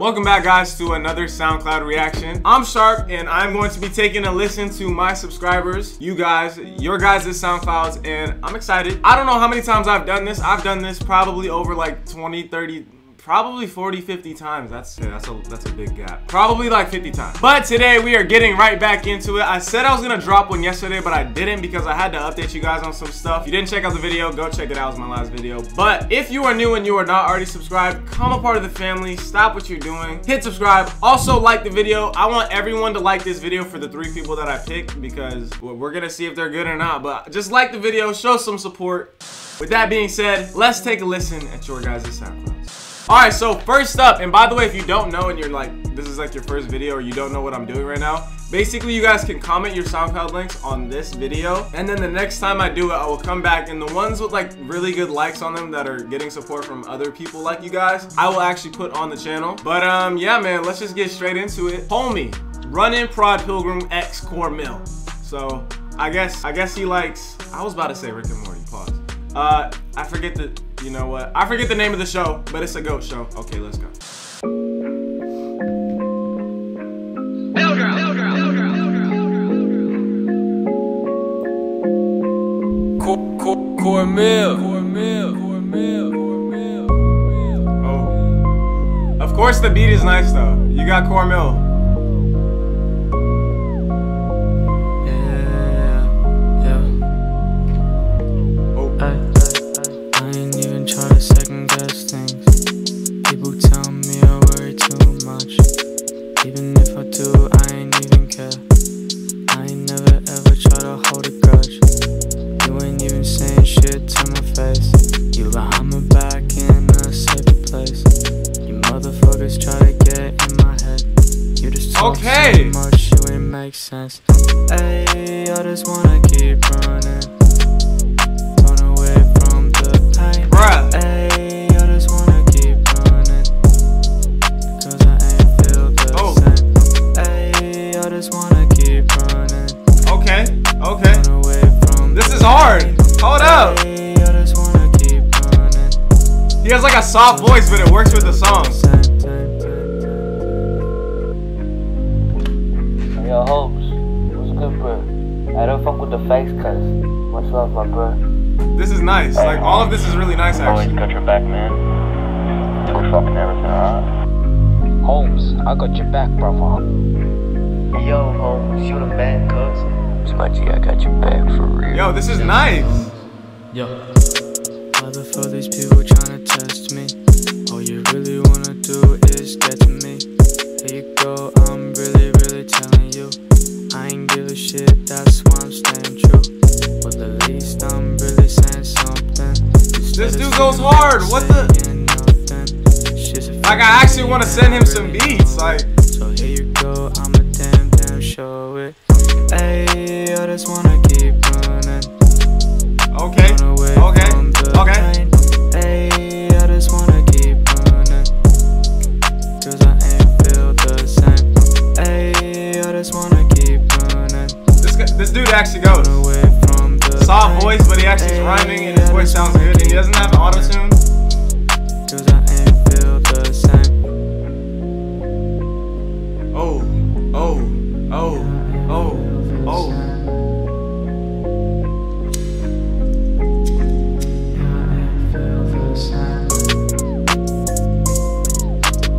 Welcome back, guys, to another SoundCloud reaction. I'm Sharpe, and I'm going to be taking a listen to my subscribers, you guys, your guys' SoundClouds, and I'm excited. I don't know how many times I've done this. I've done this probably over like 20, 30, probably 40, 50 times. That's a big gap. Probably like 50 times. But today we are getting right back into it. I said I was gonna drop one yesterday, but I didn't because I had to update you guys on some stuff. If you didn't check out the video, go check it out. It was my last video. But if you are new and you are not already subscribed, come a part of the family. Stop what you're doing. Hit subscribe. Also like the video. I want everyone to like this video for the 3 people that I picked because we're gonna see if they're good or not. But just like the video, show some support. With that being said, let's take a listen at your guys' SoundClouds. Alright, so first up, and by the way, if you don't know and you're like, this is like your first video or you don't know what I'm doing right now, basically you guys can comment your SoundCloud links on this video, and then the next time I do it, I will come back, and the ones with like really good likes on them that are getting support from other people like you guys, I will actually put on the channel. But yeah, man, let's just get straight into it. Homey, Running Prod Pilgrim X Cormel. So I guess he likes, I was about to say Rick and Morty, pause. I forget the, you know what? I forget the name of the show, but it's a goat show. Okay, let's go. Oh. Of course the beat is nice though. You got Cormel. Okay. Much you ain't make sense. Hey, I just wanna keep running. Run away from the pain. Bruh. Hey, I just wanna keep running. 'Cause I ain't feel the same. Hey, I just wanna keep running. Okay, okay. Run away from this is hard. Hold up. Hey, I just wanna keep running. He has like a soft voice, but it works with the song. Yo, Hopes, what's good, bro? I don't fuck with the fakes, cuz. Much love, my bro. This is nice. Like, all of this is really nice, actually. Always got your back, man. We're fucking everything, alright? Holmes, I got your back, brother. Yo, Holmes, you the man, cuz. Smudgy, I got your back, for real. Yo, this is nice. Yo. Why the fuck these people trying to test me? All you really want to do is get to me. Here you go, I'm really telling you, I ain't give a shit, that's why I'm staying true. But at least I'm really saying something. This dude goes hard, what the? Like, I actually want to send him some beats, like. So here you go, I'm a damn show it. Hey, I just want to keep running. Okay, okay, okay. Hey, I just want to keep running. 'Cause I ain't feel the same. Ayy, I just wanna keep running. This dude actually goes. Soft voice, but he actually is rhyming and his voice sounds good. And he doesn't have an auto-tune. 'Cause I ain't feel the same. Oh, oh, oh, oh, oh.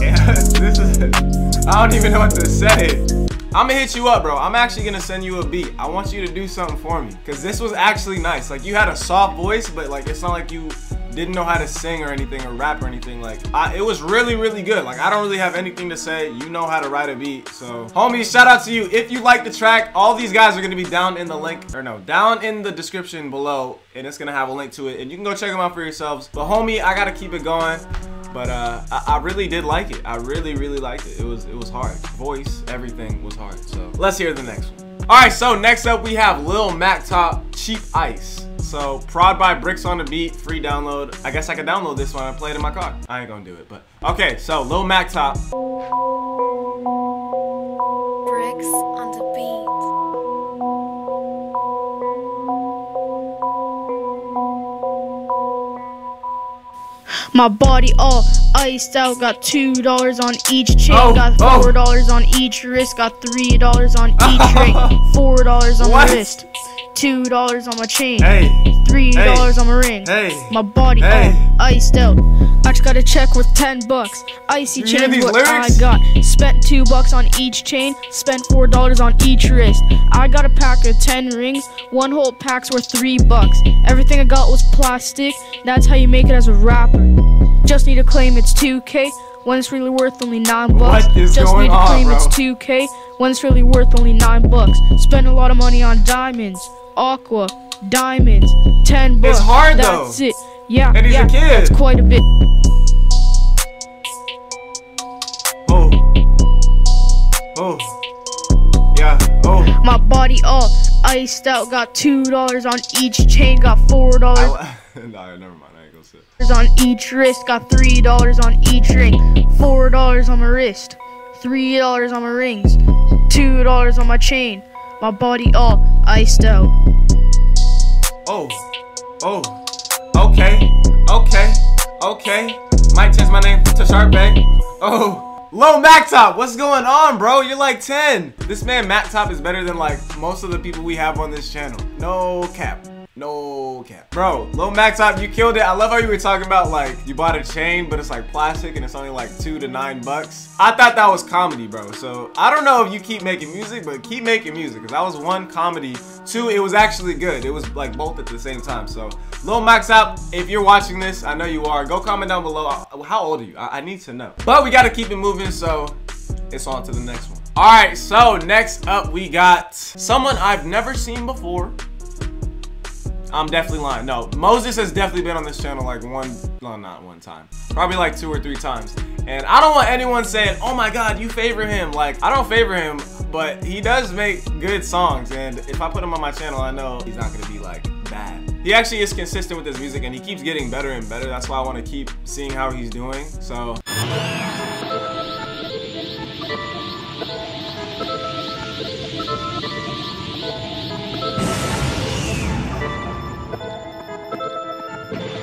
Yeah, this is it. I don't even know what to say. I'm gonna hit you up, bro. I'm actually gonna send you a beat. I want you to do something for me, 'cause this was actually nice. Like, you had a soft voice, but like, it's not like you didn't know how to sing or anything or rap or anything. Like, it was really good. Like, I don't really have anything to say. You know how to write a beat. So, homie, shout out to you. If you like the track, all these guys are gonna be down in the link, or no, down in the description below, and it's gonna have a link to it, and you can go check them out for yourselves. But homie, I gotta keep it going. But I really did like it. I really liked it. It was hard. Voice, everything was hard. So let's hear the next one. All right, so next up we have Lil MacTop, Cheap Ice. So prod by BRICKS on the beat, free download. I guess I could download this one. I played it in my car. I ain't gonna do it, but okay. So Lil MacTop. BRICKS on the beat. My body all iced out. Got $2 on each chin. Got $4 on each wrist. Got $3 on each ring. $4 on my wrist. $2 on my chain. $3 on my ring. My body all iced out. I just got a check with $10. Icy change what I got. Spent $2 on each chain. Spent $4 on each wrist. I got a pack of 10 rings. One whole pack's worth $3. Everything I got was plastic. That's how you make it as a rapper. Just need to claim it's 2K when it's really worth only $9. Just need to claim it's 2K when it's really worth only $9. Spent a lot of money on diamonds. Aqua diamonds. $10. It's hard though. That's it. Yeah, and he's a kid. That's quite a bit. My body all iced out. Got $2 on each chain. Got $4. Nah, never mind. I ain't gonna sit. On each wrist. Got $3 on each ring. $4 on my wrist. $3 on my rings. $2 on my chain. My body all iced out. Okay. Might change my name to Sharpe. Lil MacTop, what's going on, bro? You're like 10. This man MacTop is better than like most of the people we have on this channel. No cap. No cap. Bro, Lil MacTop, you killed it. I love how you were talking about like you bought a chain, but it's like plastic and it's only like $2 to $9. I thought that was comedy, bro. So I don't know if you keep making music, but keep making music. Cause that was one comedy. Two, it was actually good. It was like both at the same time. So Lil MacTop, if you're watching this, I know you are. Go comment down below. How old are you? I need to know. But we gotta keep it moving, so it's on to the next one. All right, so next up we got someone I've never seen before. I'm definitely lying. No, Moses has definitely been on this channel like not one time. Probably like 2 or 3 times. And I don't want anyone saying, oh my God, you favor him. Like, I don't favor him, but he does make good songs. And if I put him on my channel, I know he's not gonna be like bad. He actually is consistent with his music and he keeps getting better and better. That's why I wanna keep seeing how he's doing, so.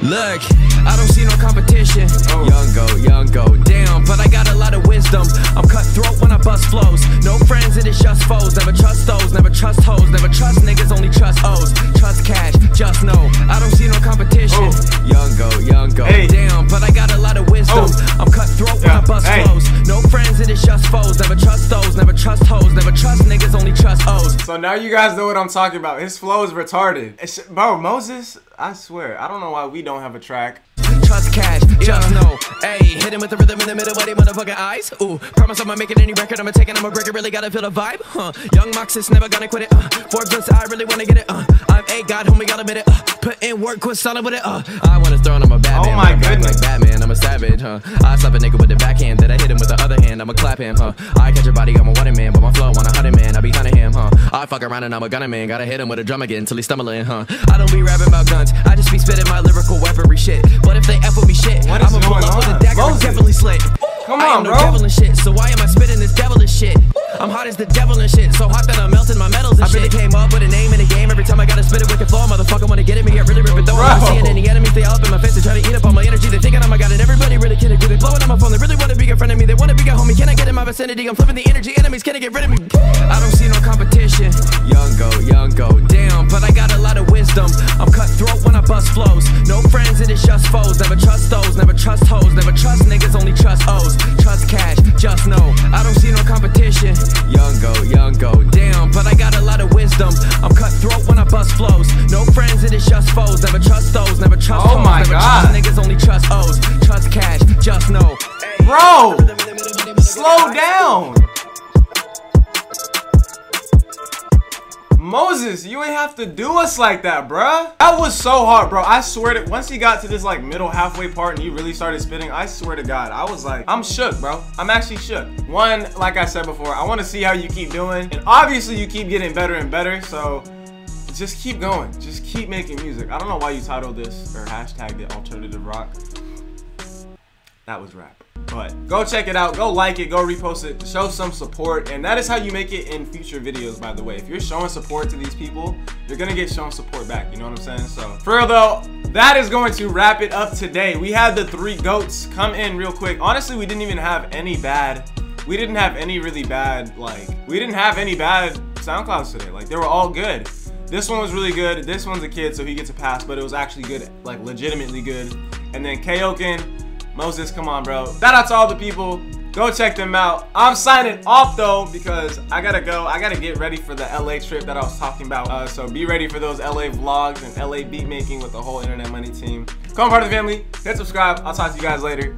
Look, I don't see no competition. Young go, damn, but I got a lot of wisdom. I'm cutthroat when I bust flows. No friends, and it's just foes. Never trust those, never trust hoes. Never trust niggas, only trust O's. Trust cash, just know I don't see no competition. Young go, damn, but I got a lot of wisdom. I'm cutthroat when I bust flows. No friends, and it's just foes. Never trust those, never trust hoes. Never trust niggas, only trust O's. So now you guys know what I'm talking about. His flow is retarded. It's, bro, Moses, I swear, I don't know why we don't have a track. Trust cash, just know. Hey, hit him with the rhythm in the middle of their motherfucking eyes. Ooh, promise I'm not making any record. I'm gonna take it, I'm gonna break it. Really gotta feel the vibe. Young Mox is never gonna quit it. Forbes is, I really wanna get it. I'm a god, homie, gotta admit it. Put in work, quit solid with it. I wanna throw him a Batman. Oh my goodness. Like Batman, I'm a savage, huh? I slap a nigga with the backhand, then I hit him with the other hand. I'ma clap him, huh? I catch your body, I'm a water man, but my flow on a 100 man. I be hunting him, huh? I fuck around and I'm a gunner man. Gotta hit him with a drum again till he's stumbling, huh? I don't be rapping about guns, I just be spitting my lyrical weaponry shit. But if they F with me shit, I'm gonna pull up with a dagger and definitely slit. Come on, bro. I am no devil and shit, so why am I spitting this devilish shit? I'm hot as the devil and shit, so hot that I'm melting my metals and shit. I really came up with a name in a game. Every time I gotta spit it with the floor, motherfucker wanna get at me. I really rip it though. I'm seeing any enemies, they all up in my face and try to eat up all my energy. They thinking I'm a god and everybody really can't agree. They blowing on my phone, they really wanna be in front of me. They wanna be a homie. Can I get in my vicinity? I'm flipping the energy, enemies can't get rid of me. I don't see no competition. Young go, damn, but I got a lot of wisdom. I'm cutthroat when I bust flows. No friends and it's just foes. Never trust those, never trust hoes, never trust niggas, only trust O's. Trust cash, just know I don't see no competition. Young go, damn, but I got a lot of wisdom. I'm cutthroat when I bust flows. No friends, it is just foes. Never trust those, never trust hoes. Oh my god. Never trust niggas, only trust O's. Trust cash, just know. Bro, slow down. Moses, you ain't have to do us like that, bruh. That was so hard, bro. I swear to, once he got to this like middle halfway part and you really started spitting, I swear to God, I was like, I'm shook, bro. I'm actually shook. One, like I said before, I want to see how you keep doing. And obviously you keep getting better and better, so just keep going. Just keep making music. I don't know why you titled this or hashtagged it alternative rock. That was rap. But go check it out, go like it, go repost it, show some support, and that is how you make it in future videos, by the way. If you're showing support to these people, you're gonna get shown support back, you know what I'm saying? So, for real though, that is going to wrap it up today. We had the three goats come in real quick. Honestly, we didn't even have any bad, we didn't have any really bad, like, we didn't have any bad SoundClouds today. Like, they were all good. This one was really good. This one's a kid, so he gets a pass, but it was actually good, like legitimately good. And then Kaioken, Moses, come on, bro. Shout out to all the people. Go check them out. I'm signing off, though, because I gotta go. I gotta get ready for the LA trip that I was talking about. So be ready for those LA vlogs and LA beat making with the whole Internet Money team. Come part of the family. Hit subscribe. I'll talk to you guys later.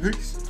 Peace.